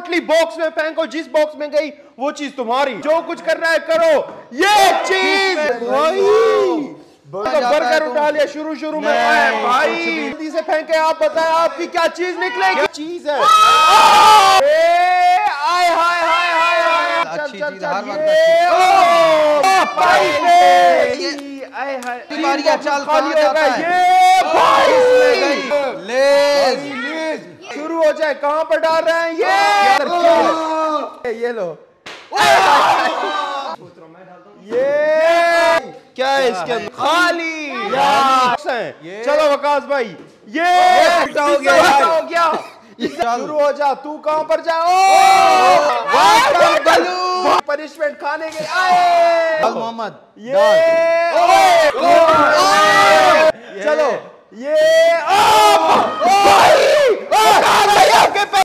पोटली बॉक्स में फेंको, जिस बॉक्स में गई वो चीज तुम्हारी। जो कुछ कर रहा है करो, ये चीज बर्गर उठा लिया शुरू में भाई, जल्दी से फेंके। आप बताएं आपकी क्या चीज निकलेगी? चीज है। शुरू हो जाए, कहाँ पर डाल रहे हैं? ये लो, ये क्या है इसके अंदर? खाली यार। चलो वकास भाई, ये हो गया, शुरू हो जा। तू कहाँ पर जाओ? पनिशमेंट खाने के आए मोहम्मद। ये चलो, ये